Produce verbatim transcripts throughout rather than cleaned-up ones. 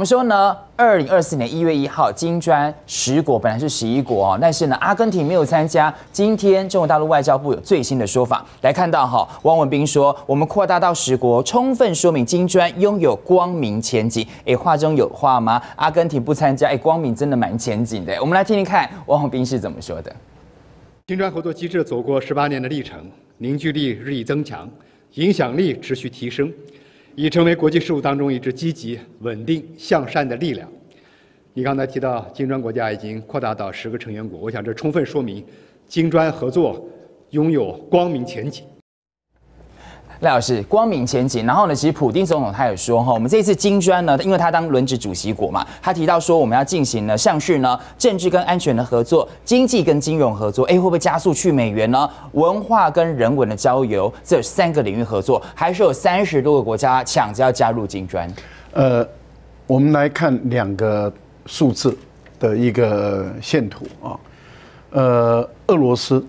们说呢，二零二四年一月一号，金砖十国本来是十一国哦，但是呢，阿根廷没有参加。今天中国大陆外交部有最新的说法，来看到哈，汪文斌说，我们扩大到十国，充分说明金砖拥有光明前景。哎，话中有话吗？阿根廷不参加，哎，光明真的蛮前景的。我们来听听看汪文斌是怎么说的。金砖合作机制走过十八年的历程，凝聚力日益增强，影响力持续提升。 已成为国际事务当中一支积极、稳定、向善的力量。你刚才提到金砖国家已经扩大到十个成员国，我想这充分说明金砖合作拥有光明前景。 赖老师，光明前景。然后呢，其实普丁总统他也说哈，我们这次金砖呢，因为他当轮值主席国嘛，他提到说我们要进行呢，像是呢政治跟安全的合作，经济跟金融合作，哎，会不会加速去美元呢？文化跟人文的交流，这三个领域合作，还是有三十多个国家抢着要加入金砖。呃，我们来看两个数字的一个线图啊，呃，俄罗斯。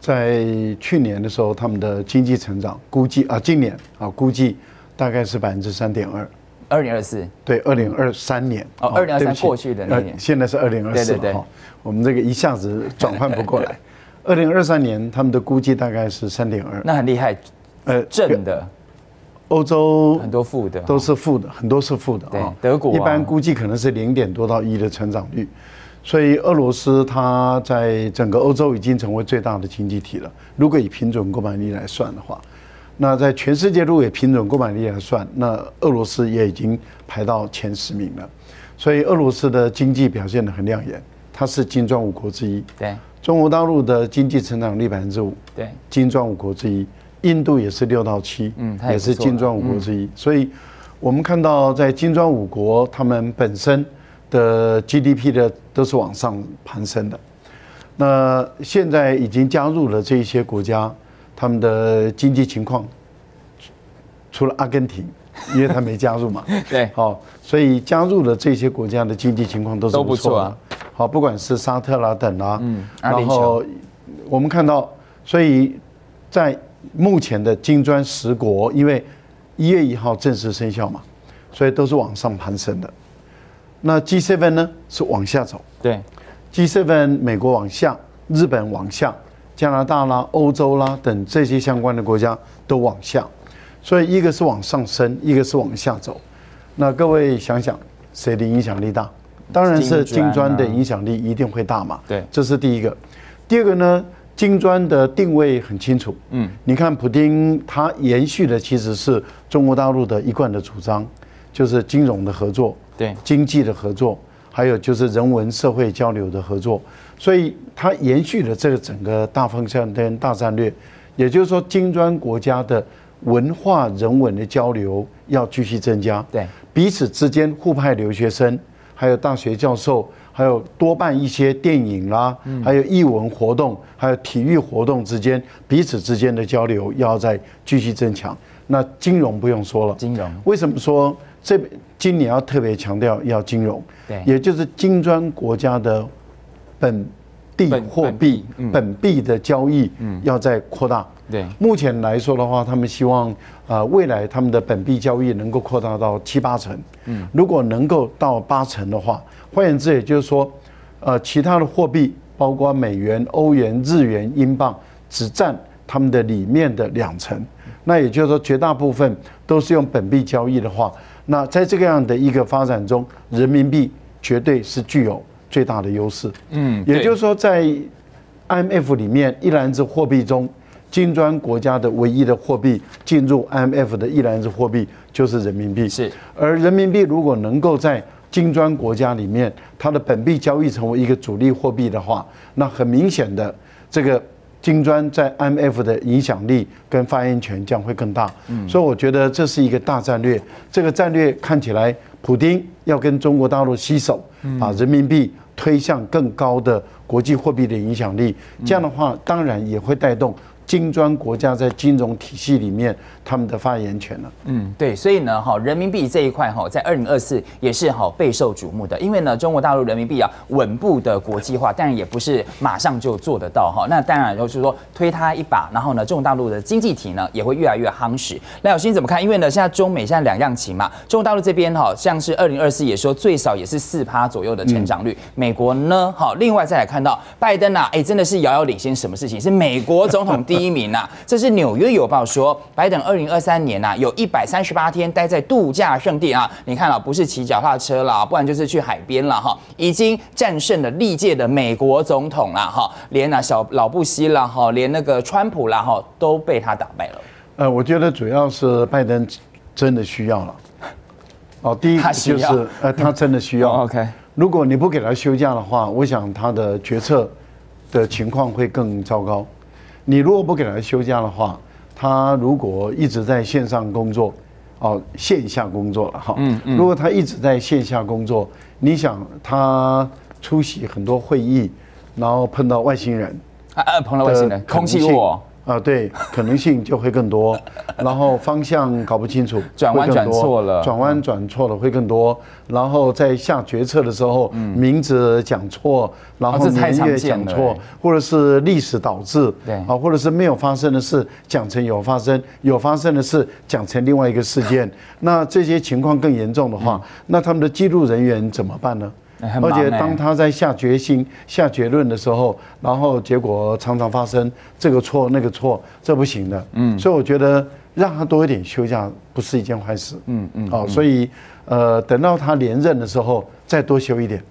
在去年的时候，他们的经济成长估计啊，今年啊估计大概是百分之三点二，二零二四对，二零二三年哦，二零二三过去的那年，现在是二零二四，对对对，我们这个一下子转换不过来。二零二三年他们的估计大概是三点二，那很厉害，呃，正的，欧洲很多负的都是负的，很多是负的啊，德国一般估计可能是零点多到一的成长率。 所以俄罗斯它在整个欧洲已经成为最大的经济体了。如果以平准购买力来算的话，那在全世界如果以平准购买力来算，那俄罗斯也已经排到前十名了。所以俄罗斯的经济表现得很亮眼，它是金砖五国之一。对，中国大陆的经济成长率百分之五。对，金砖五国之一。印度也是六到七，嗯，也是金砖五国之一。所以我们看到在金砖五国，他们本身。 的 G D P 的都是往上攀升的，那现在已经加入了这一些国家，他们的经济情况，除了阿根廷，因为他没加入嘛，对，好，所以加入了这些国家的经济情况都是不错啊，好，不管是沙特啦等啦，嗯，然后我们看到，所以在目前的金砖十国，因为一月一号正式生效嘛，所以都是往上攀升的。 那 G 七 呢是往下走，对 ，G 七 美国往下，日本往下，加拿大啦、欧洲啦等这些相关的国家都往下，所以一个是往上升，一个是往下走。那各位想想，谁的影响力大？当然是金砖的影响力一定会大嘛。对，这是第一个。第二个呢，金砖的定位很清楚。嗯，你看普丁他延续的其实是中国大陆的一贯的主张，就是金融的合作。 对经济的合作，还有就是人文社会交流的合作，所以它延续了这个整个大方向跟大战略。也就是说，金砖国家的文化人文的交流要继续增加，对彼此之间互派留学生，还有大学教授，还有多办一些电影啦，还有艺文活动，还有体育活动之间彼此之间的交流要再继续增强。那金融不用说了，金融为什么说？ 这今年要特别强调要金融，对，也就是金砖国家的本地货币、本币的交易要再扩大。对，目前来说的话，他们希望啊，未来他们的本币交易能够扩大到七八成。嗯，如果能够到八成的话，换言之，也就是说，呃，其他的货币包括美元、欧元、日元、英镑，只占他们的里面的两成。那也就是说，绝大部分都是用本币交易的话。 那在这个样的一个发展中，人民币绝对是具有最大的优势。嗯，也就是说，在 I M F 里面一篮子货币中，金砖国家的唯一的货币进入 I M F 的一篮子货币就是人民币。是，而人民币如果能够在金砖国家里面，它的本币交易成为一个主力货币的话，那很明显的这个。 金砖在 I M F 的影响力跟发言权将会更大，所以我觉得这是一个大战略。这个战略看起来，普丁要跟中国大陆携手，把人民币推向更高的国际货币的影响力。这样的话，当然也会带动金砖国家在金融体系里面他们的发言权了。嗯，对，所以呢，哈，人民币这一块哈，在二零二四也是哈备受瞩目的，因为呢，中国大陆人民币啊稳步的国际化，但也不是马上就做得到哈。那当然就是说推它一把，然后呢，中国大陆的经济体呢也会越来越夯实。那老师你怎么看？因为呢，现在中美现在两样情嘛，中国大陆这边哈，像是二零二四也说最少也是四趴左右的成长率，嗯、美国呢，好，另外再来看到拜登啊，哎、欸，真的是遥遥领先，什么事情？是美国总统第。 第一名呐、啊，这是《纽约邮报》说，拜登二零二三年呐、啊、有一百三十八天待在度假胜地啊，你看了、啊、不是骑脚踏车啦，不然就是去海边了哈，已经战胜了历届的美国总统啦哈，连啊小老布希啦哈，连那个川普啦哈都被他打败了。呃，我觉得主要是拜登真的需要了。哦，第一个就是呃，他真的需要。哦、OK， 如果你不给他休假的话，我想他的决策的情况会更糟糕。 你如果不给他休假的话，他如果一直在线上工作，哦，线下工作了哈。嗯嗯。如果他一直在线下工作，你想他出席很多会议，然后碰到外星人，啊啊，碰到外星人，空气我啊，对，可能性就会更多。然后方向搞不清楚，转弯转错了，转弯转错了会更多。然后在下决策的时候，名字讲错，然后年月讲错，或者是历史导致，对啊，或者是没有发生的事讲成有发生，有发生的事讲成另外一个事件。那这些情况更严重的话，那他们的记录人员怎么办呢？ 而且当他在下决心、下结论的时候，然后结果常常发生这个错、那个错，这不行的。嗯，所以我觉得让他多一点休假不是一件坏事。嗯嗯，好，所以呃，等到他连任的时候再多休一点，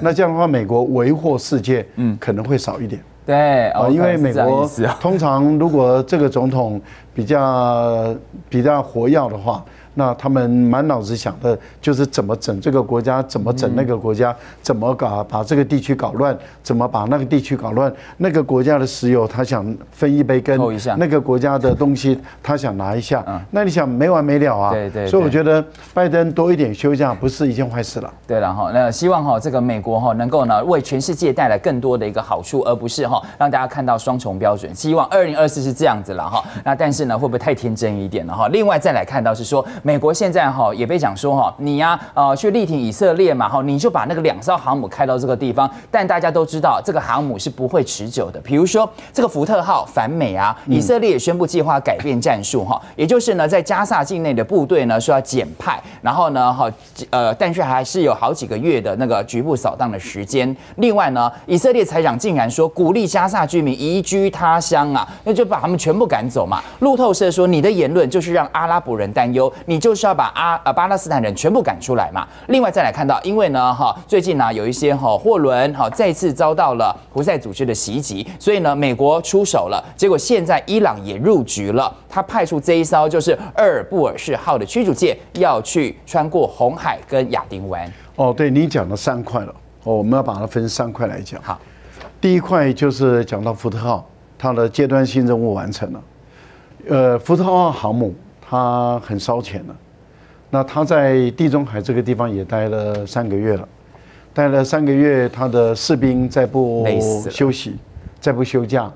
那这样的话，美国为祸世界，嗯，可能会少一点。 对，啊，因为美国通常如果这个总统比较比较活跃的话，那他们满脑子想的就是怎么整这个国家，怎么整那个国家，怎么搞把这个地区搞乱，怎么把那个地区搞乱。那个国家的石油他想分一杯羹，那个国家的东西他想拿一下。那你想没完没了啊？对对。所以我觉得拜登多一点休假不是一件坏事了。对了哈，那希望哈这个美国哈能够呢为全世界带来更多的一个好处，而不是。 让大家看到双重标准，希望二零二四是这样子了哈。那但是呢，会不会太天真一点了哈？另外再来看到是说，美国现在哈也被讲说哈，你呀呃去力挺以色列嘛哈，你就把那个两艘航母开到这个地方。但大家都知道，这个航母是不会持久的。比如说这个福特号反美啊，以色列也宣布计划改变战术哈，也就是呢在加萨境内的部队呢说要减派，然后呢哈呃但是还是有好几个月的那个局部扫荡的时间。另外呢，以色列财长竟然说鼓励 加沙居民移居他乡啊，那就把他们全部赶走嘛。路透社说，你的言论就是让阿拉伯人担忧，你就是要把阿呃巴勒斯坦人全部赶出来嘛。另外再来看到，因为呢哈最近呢、啊、有一些哈货轮哈再次遭到了胡塞组织的袭击，所以呢美国出手了，结果现在伊朗也入局了，他派出这一艘就是厄尔布尔士号的驱逐舰要去穿过红海跟亚丁湾。哦，对你讲了三块了，哦，我们要把它分三块来讲。好。 第一块就是讲到福特号，它的阶段性任务完成了。呃，福特号航母它很烧钱了，那它在地中海这个地方也待了三个月了，待了三个月，它的士兵再不休息，再不休假，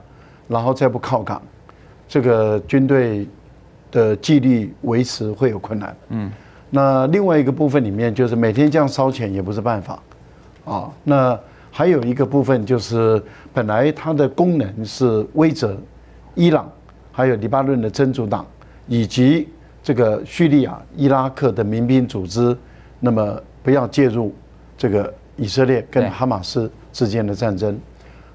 然后再不靠港，这个军队的纪律维持会有困难。嗯，那另外一个部分里面就是每天这样烧钱也不是办法，啊，那。 还有一个部分就是，本来它的功能是威慑伊朗，还有黎巴嫩的真主党，以及这个叙利亚、伊拉克的民兵组织，那么不要介入这个以色列跟哈马斯之间的战争，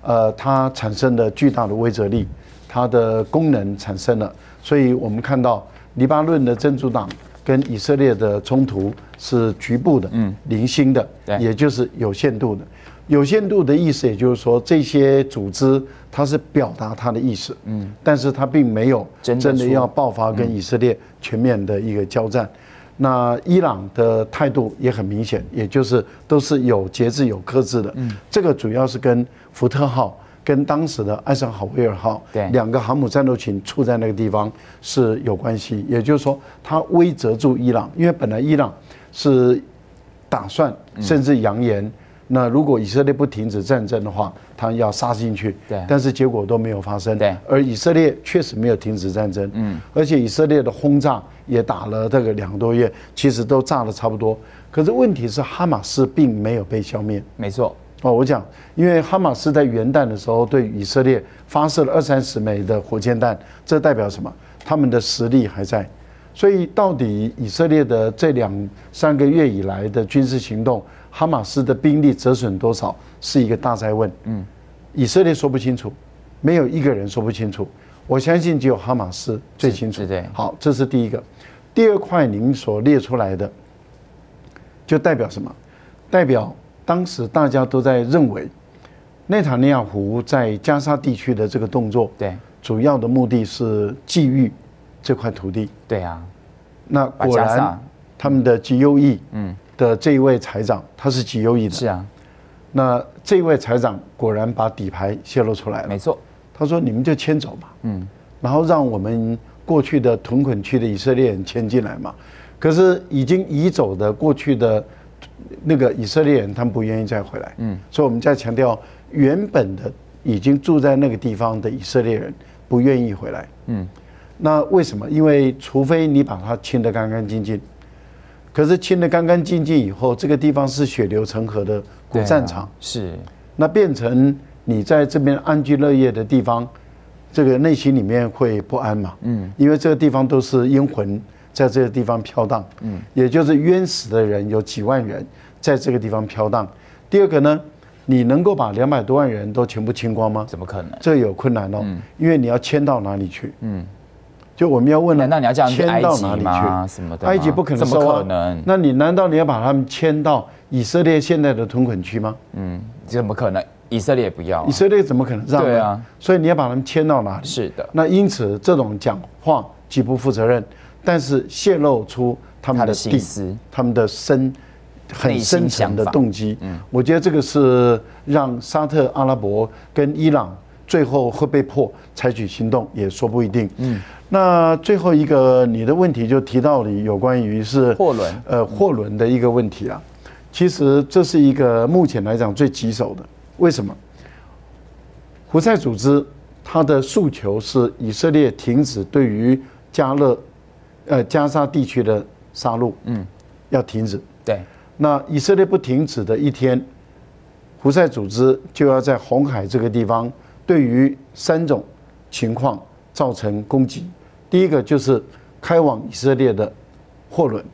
呃，它产生了巨大的威慑力，它的功能产生了，所以我们看到黎巴嫩的真主党。 跟以色列的冲突是局部的、零星的，也就是有限度的。有限度的意思，也就是说，这些组织它是表达它的意思，嗯，但是它并没有真的要爆发跟以色列全面的一个交战。那伊朗的态度也很明显，也就是都是有节制、有克制的。嗯，这个主要是跟福特号。 跟当时的艾森豪威尔号两个航母战斗群处在那个地方是有关系，也就是说，它威慑住伊朗，因为本来伊朗是打算甚至扬言那如果以色列不停止战争的话，他要杀进去。对，但是结果都没有发生。对，而以色列确实没有停止战争。嗯，而且以色列的轰炸也打了这个两个多月，其实都炸了差不多。可是问题是，哈马斯并没有被消灭。没错。 哦，我讲，因为哈马斯在元旦的时候对以色列发射了二三十枚的火箭弹，这代表什么？他们的实力还在。所以，到底以色列的这两三个月以来的军事行动，哈马斯的兵力折损多少，是一个大哉问。嗯，以色列说不清楚，没有一个人说不清楚。我相信只有哈马斯最清楚。对，好，这是第一个。第二块您所列出来的，就代表什么？代表。 当时大家都在认为，内塔尼亚胡在加沙地区的这个动作，对，主要的目的是觊觎这块土地。对啊，那果然他们的G U E嗯的这一位财长，他是G U E的。是啊，那这一位财长果然把底牌泄露出来了。没错，他说你们就迁走嘛，嗯，然后让我们过去的屯垦区的以色列人迁进来嘛。可是已经移走的过去的。 那个以色列人他们不愿意再回来，嗯，所以我们在强调原本的已经住在那个地方的以色列人不愿意回来，嗯，那为什么？因为除非你把它清得干干净净，可是清得干干净净以后，这个地方是血流成河的古战场，是，那变成你在这边安居乐业的地方，这个内心里面会不安嘛，嗯，因为这个地方都是阴魂。 在这个地方飘荡，嗯，也就是冤死的人有几万人在这个地方飘荡。第二个呢，你能够把两百多万人都全部清光吗？怎么可能？这有困难哦，因为你要迁到哪里去？嗯，就我们要问了，难道你要这样去埃及吗？什么的？埃及不可能，怎么可能？那你难道你要把他们迁到以色列现在的屯垦区吗？嗯，怎么可能？以色列不要，以色列怎么可能让？对啊，所以你要把他们迁到哪里？是的。那因此这种讲话极不负责任。 但是泄露出他们的心思，他们的深很深层的动机。嗯，我觉得这个是让沙特阿拉伯跟伊朗最后会被迫采取行动，也说不一定。嗯，那最后一个你的问题就提到你有关于是货轮，呃，货轮的一个问题啊。其实这是一个目前来讲最棘手的。为什么？胡塞组织它的诉求是以色列停止对于加勒。 呃，加沙地区的杀戮，嗯，要停止。对，那以色列不停止的一天，胡塞组织就要在红海这个地方，对于三种情况造成攻击。第一个就是开往以色列的货轮、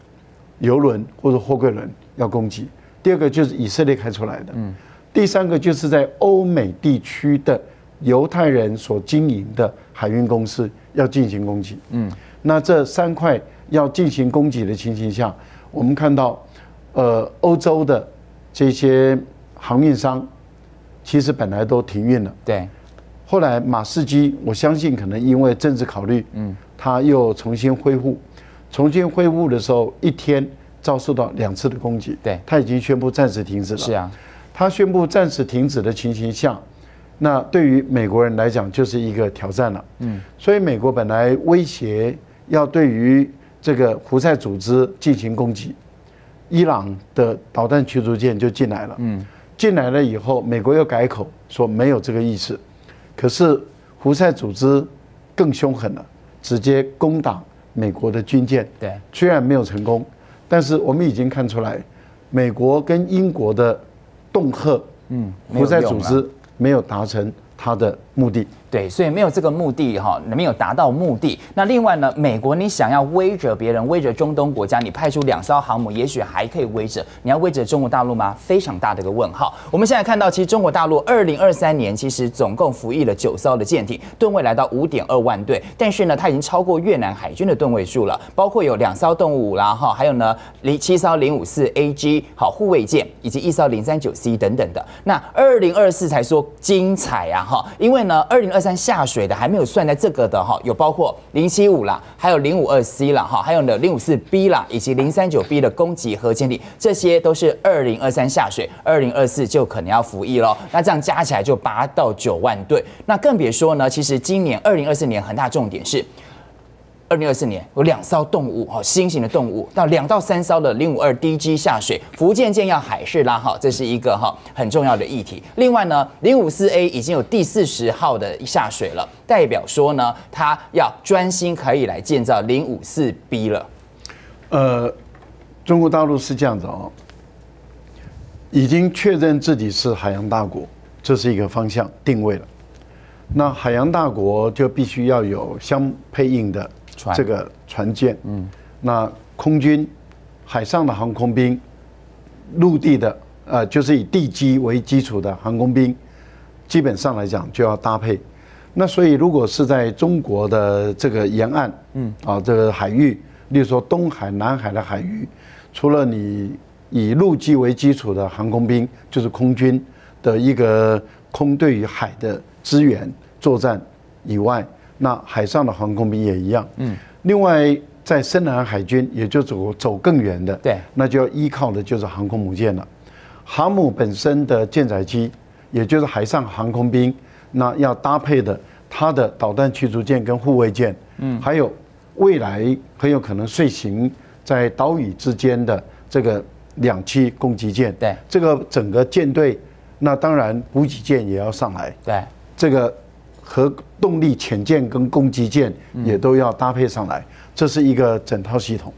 油轮或者货柜轮要攻击；第二个就是以色列开出来的；嗯，第三个就是在欧美地区的犹太人所经营的海运公司要进行攻击。嗯。 那这三块要进行攻击的情形下，我们看到，呃，欧洲的这些航运商，其实本来都停运了。对。后来马士基，我相信可能因为政治考虑，嗯，他又重新恢复，重新恢复的时候，一天遭受到两次的攻击。对。他已经宣布暂时停止了。是啊。他宣布暂时停止的情形下。 那对于美国人来讲，就是一个挑战了。嗯，所以美国本来威胁要对于这个胡塞组织进行攻击，伊朗的导弹驱逐舰就进来了。嗯，进来了以后，美国又改口说没有这个意思。可是胡塞组织更凶狠了，直接攻打美国的军舰。对，虽然没有成功，但是我们已经看出来，美国跟英国的恫吓，嗯，胡塞组织。 没有达成他的目的，对，所以没有这个目的哈，没有达到目的。那另外呢，美国你想要威着别人，威着中东国家，你派出两艘航母，也许还可以威着，你要威着中国大陆吗？非常大的一个问号。我们现在看到，其实中国大陆二零二三年其实总共服役了九艘的舰艇，吨位来到五点二万吨，但是呢，它已经超过越南海军的吨位数了，包括有两艘动物啦哈，还有呢零七艘零五四 A G 好护卫舰，以及一艘零三九 C 等等的。那二零二四才说精彩啊哈，因为呢。 二零二三下水的还没有算在这个的哈，有包括零七五啦，还有零五二 C 啦哈，还有呢零五四 B 啦，以及零三九 B 的攻击核潜艇，这些都是二零二三下水，二零二四就可能要服役咯。那这样加起来就八到九万吨，那更别说呢，其实今年二零二四年很大重点是。二零二四年有两艘动物哈、哦、新型的动物到两到三艘的零五二 D G 下水，福建舰要海试拉哈，这是一个哈、哦、很重要的议题。另外呢， 零五四 A 已经有第四十号的下水了，代表说呢，它要专心可以来建造 零五四 B 了。呃，中国大陆是这样子哦，已经确认自己是海洋大国，这是一个方向定位了。那海洋大国就必须要有相配应的。 这个船舰，嗯，那空军、海上的航空兵、陆地的，呃，就是以地基为基础的航空兵，基本上来讲就要搭配。那所以，如果是在中国的这个沿岸，嗯，啊，这个海域，例如说东海、南海的海域，除了你以陆基为基础的航空兵，就是空军的一个空对于海的支援作战以外。 那海上的航空兵也一样，嗯，另外在深南海军也就走走更远的，对，那就要依靠的就是航空母舰了。航母本身的舰载机，也就是海上航空兵，那要搭配的它的导弹驱逐舰跟护卫舰，嗯，还有未来很有可能遂行在岛屿之间的这个两栖攻击舰，对，这个整个舰队，那当然补给舰也要上来，对，这个。 和动力潜舰跟攻击舰也都要搭配上来，这是一个整套系统。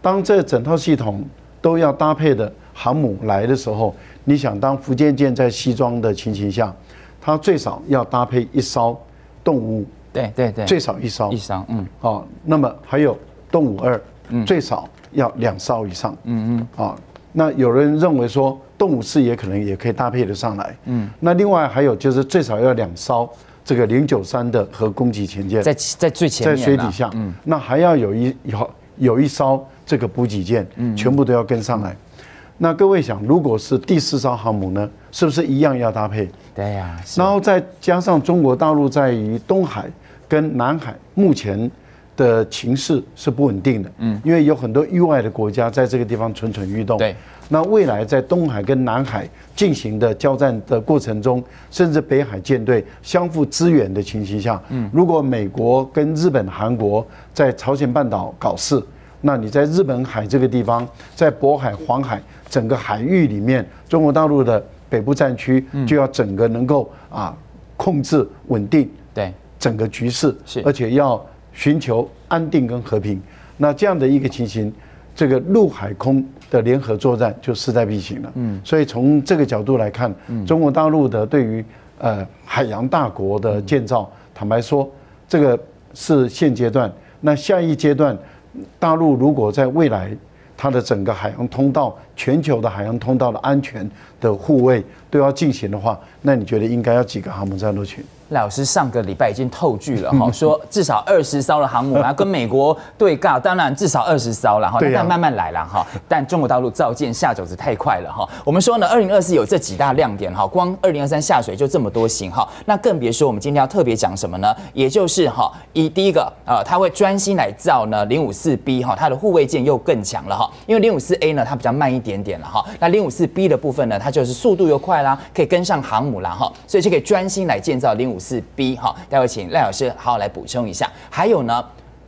当这整套系统都要搭配的航母来的时候，你想，当福建舰在西装的情形下，它最少要搭配一艘动物，对对对，最少一艘，一艘，嗯，哦，那么还有动五二，最少要两艘以上，嗯嗯，啊，那有人认为说动五四也可能也可以搭配得上来，嗯，那另外还有就是最少要两艘。 这个零九三的核攻击潜舰在在最前面，在水底下，嗯，那还要有一有有一艘这个补给舰，嗯，全部都要跟上来。那各位想，如果是第四艘航母呢，是不是一样要搭配？对呀。然后再加上中国大陆在于东海跟南海目前的情势是不稳定的，嗯，因为有很多域外的国家在这个地方蠢蠢欲动。对。那未来在东海跟南海。 进行的交战的过程中，甚至北海舰队相互支援的情形下，嗯，如果美国跟日本、韩国在朝鲜半岛搞事，那你在日本海这个地方，在渤海、黄海整个海域里面，中国大陆的北部战区就要整个能够啊控制稳定，对整个局势，是而且要寻求安定跟和平。那这样的一个情形。 这个陆海空的联合作战就势在必行了。嗯，所以从这个角度来看，中国大陆的对于呃海洋大国的建造，坦白说，这个是现阶段。那下一阶段，大陆如果在未来它的整个海洋通道、全球的海洋通道的安全的护卫都要进行的话，那你觉得应该要几个航母战斗群？ 赖老师上个礼拜已经透剧了哈，说至少二十艘的航母，然后跟美国对尬，当然至少二十艘了哈，但慢慢来了哈。但中国大陆造舰下肘子太快了哈。我们说呢，二零二四有这几大亮点哈，光二零二三下水就这么多型号，那更别说我们今天要特别讲什么呢？也就是哈，一第一个呃，他会专心来造呢零五四 B 哈，它的护卫舰又更强了哈，因为零五四 A 呢它比较慢一点点了哈，那零五四 B 的部分呢，它就是速度又快啦，可以跟上航母啦哈，所以就可以专心来建造零五 四 B 哈，待会请赖老师好好来补充一下。还有呢，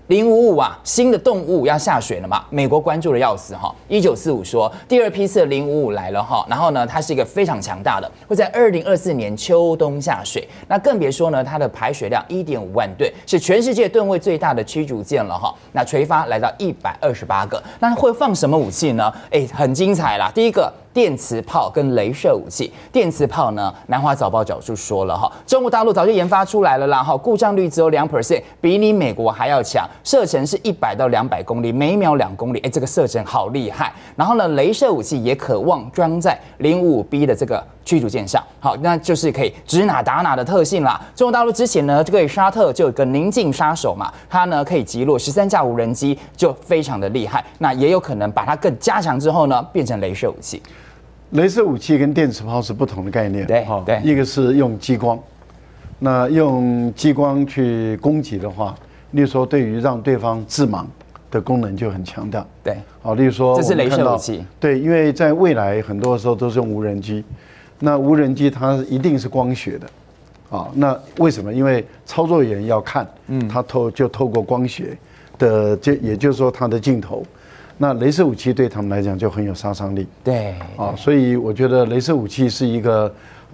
零五五啊，新的动物要下水了嘛？美国关注的要死哈。一九四五说，第二批次的零五五来了哈，然后呢，它是一个非常强大的，会在二零二四年秋冬下水。那更别说呢，它的排水量一点五万吨，是全世界吨位最大的驱逐舰了哈。那垂发来到一百二十八个，那会放什么武器呢？哎，很精彩啦。第一个。 电磁炮跟雷射武器，电磁炮呢？南华早报早就说了哈，中国大陆早就研发出来了啦哈，故障率只有 百分之二 比你美国还要强，射程是一百到两百公里，每秒两公里，哎，这个射程好厉害。然后呢，雷射武器也可望装在 零五五 B 的这个驱逐舰上，好，那就是可以指哪打哪的特性啦。中国大陆之前呢，这个沙特就有个宁静杀手嘛，它呢可以击落十三架无人机，就非常的厉害。那也有可能把它更加强之后呢，变成雷射武器。 雷射武器跟电磁炮是不同的概念，对，对，一个是用激光，那用激光去攻击的话，例如说对于让对方致盲的功能就很强大，对，好，例如说这是雷射武器，对，因为在未来很多的时候都是用无人机，那无人机它一定是光学的，啊，那为什么？因为操作员要看，嗯，它透就透过光学的，就也就是说它的镜头。那雷射武器对他们来讲就很有杀伤力。对啊，所以我觉得雷射武器是一个。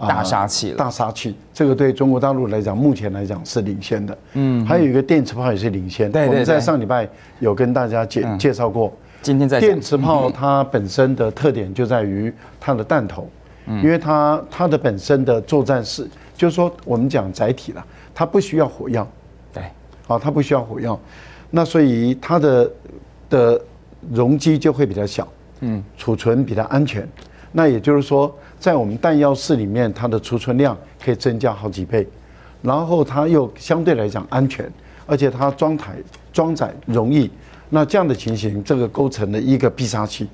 大杀器了，大杀器，这个对中国大陆来讲，目前来讲是领先的。嗯，还有一个电磁炮也是领先。对对对。我们在上礼拜有跟大家介介绍过。今天在电磁炮它本身的特点就在于它的弹头，因为它它的本身的作战是，就是说我们讲载体了，它不需要火药。对。啊，它不需要火药，那所以它的的容积就会比较小，嗯，储存比较安全。 那也就是说，在我们弹药室里面，它的储存量可以增加好几倍，然后它又相对来讲安全，而且它装载装载容易。那这样的情形，这个构成了一个必杀器。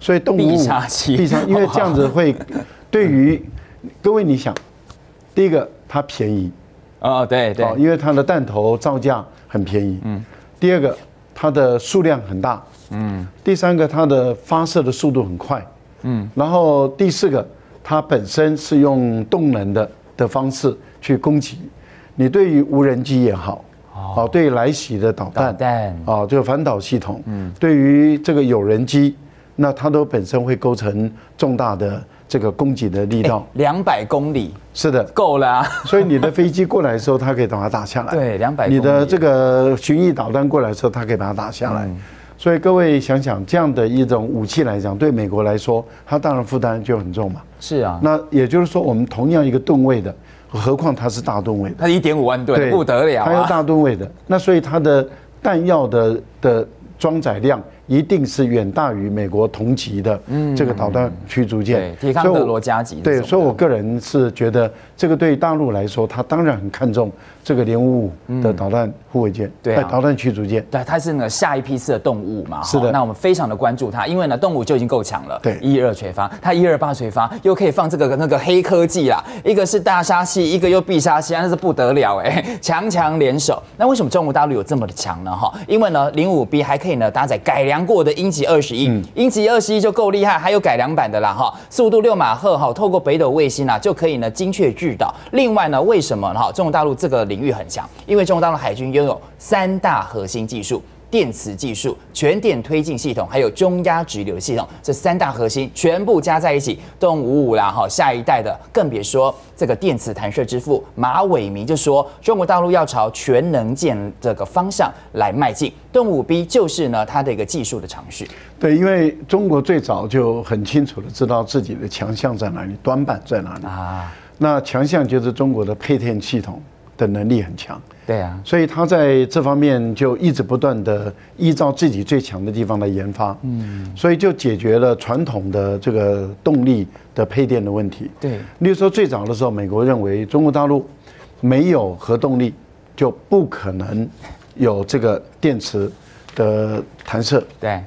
所以动物必杀器，必杀，因为这样子会对于各位，你想，第一个它便宜啊，对对，因为它的弹头造价很便宜。嗯。第二个，它的数量很大。嗯。第三个，它的发射的速度很快。 嗯，然后第四个，它本身是用动能的的方式去攻击，你对于无人机也好，哦，对于来袭的导弹，导弹啊，这个反导系统，嗯，对于这个有人机，那它都本身会构成重大的这个攻击的力道。两百公里，是的，够了啊。所以你的飞机过来的时候，它可以把它打下来。对，两百。你的这个巡弋导弹过来的时候，它可以把它打下来。 所以各位想想，这样的一种武器来讲，对美国来说，它当然负担就很重嘛。是啊。那也就是说，我们同样一个吨位的，何况它是大吨位的，它 一点五万吨，不得了啊。它有大吨位的，那所以它的弹药的的装载量一定是远大于美国同级的这个导弹驱逐舰。对，所以德罗加级。对，所以我个人是觉得，这个对大陆来说，它当然很看重。 这个零五五的导弹护卫舰，对，导弹驱逐舰，对，它是那个下一批次的动物嘛，是的。那我们非常的关注它，因为呢，动物就已经够强了，对，一二垂发，它一二八垂发，又可以放这个那个黑科技啦，一个是大杀器，一个又必杀器，那是不得了哎，强强联手。那为什么中国大陆有这么的强呢？哈，因为呢，零五 B 还可以呢搭载改良过的鹰击二十一，鹰击二十一就够厉害，还有改良版的啦哈，速度六马赫哈，透过北斗卫星啊就可以呢精确制导。另外呢，为什么哈中国大陆这个领 领域很强，因为中国大陆海军拥有三大核心技术：电磁技术、全点推进系统，还有中压直流系统。这三大核心全部加在一起，动五五啦哈，下一代的更别说这个电磁弹射之父马伟明就说，中国大陆要朝全能舰这个方向来迈进。动五 B 就是呢它的一个技术的尝试。对，因为中国最早就很清楚的知道自己的强项在哪里，短板在哪里啊。那强项就是中国的配电系统。 的能力很强，对啊，所以他在这方面就一直不断的依照自己最强的地方来研发，嗯，所以就解决了传统的这个动力的配电的问题。对，例如说最早的时候，美国认为中国大陆没有核动力，就不可能有这个电池的弹射，对，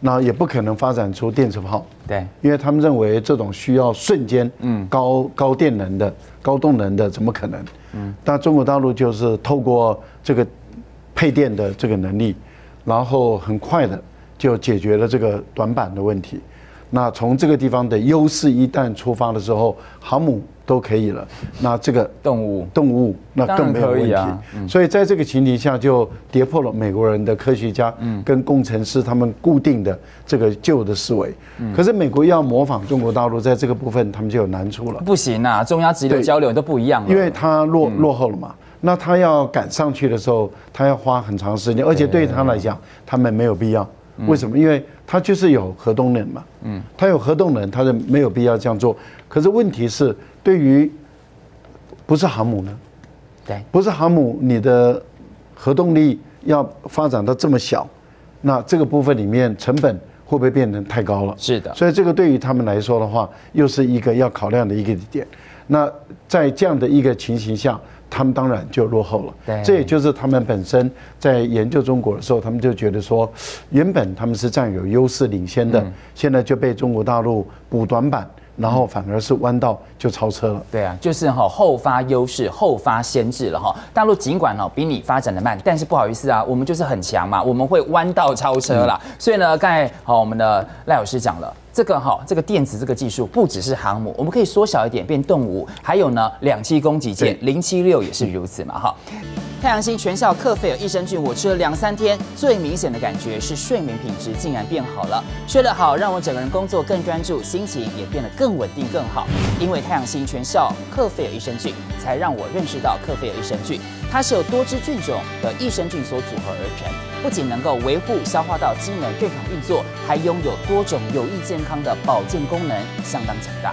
那也不可能发展出电磁炮，对，因为他们认为这种需要瞬间，嗯，高高电能的、高动能的，怎么可能？ 嗯，但中国大陆就是透过这个配电的这个能力，然后很快的就解决了这个短板的问题。那从这个地方的优势一旦出发的时候，航母都可以了，那这个动物动物那更没有问题。所以在这个前提下，就跌破了美国人的科学家跟工程师他们固定的这个旧的思维。可是美国要模仿中国大陆，在这个部分他们就有难处了。不行啊，中央直流交流都不一样了，因为它落落后了嘛。 那他要赶上去的时候，他要花很长时间，而且对他来讲，他们没有必要。为什么？因为他就是有核动能嘛，嗯，他有核动能，他就没有必要这样做。可是问题是，对于不是航母呢？对，不是航母，你的核动力要发展到这么小，那这个部分里面成本会不会变成太高了？是的，所以这个对于他们来说的话，又是一个要考量的一个点。那在这样的一个情形下。 他们当然就落后了，这也就是他们本身在研究中国的时候，他们就觉得说，原本他们是占有优势领先的，现在就被中国大陆补短板，然后反而是弯道就超车了。对啊，就是哈后发优势，后发先至了哈。大陆尽管哦比你发展的慢，但是不好意思啊，我们就是很强嘛，我们会弯道超车啦。所以呢，刚才好我们的赖老师讲了。 这个哈，这个电子这个技术不只是航母，我们可以缩小一点变动五，还有呢，两栖攻击舰零七六也是如此嘛哈。太阳星全效克菲尔益生菌，我吃了两三天，最明显的感觉是睡眠品质竟然变好了。睡得好，让我整个人工作更专注，心情也变得更稳定更好。因为太阳星全效克菲尔益生菌，才让我认识到克菲尔益生菌，它是由多支菌种的益生菌所组合而成，不仅能够维护消化道机能正常运作，还拥有多种有益健康的保健功能，相当强大。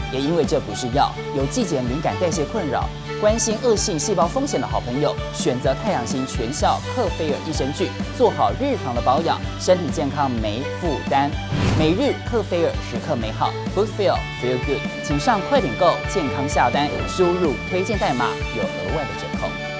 也因为这不是药，有季节敏感、代谢困扰。 关心恶性细胞风险的好朋友，选择太阳星全效克菲尔益生菌，做好日常的保养，身体健康没负担。每日克菲尔，时刻美好 ，Good Feel Feel Good， 请上快点购健康下单，输入推荐代码有额外的折扣。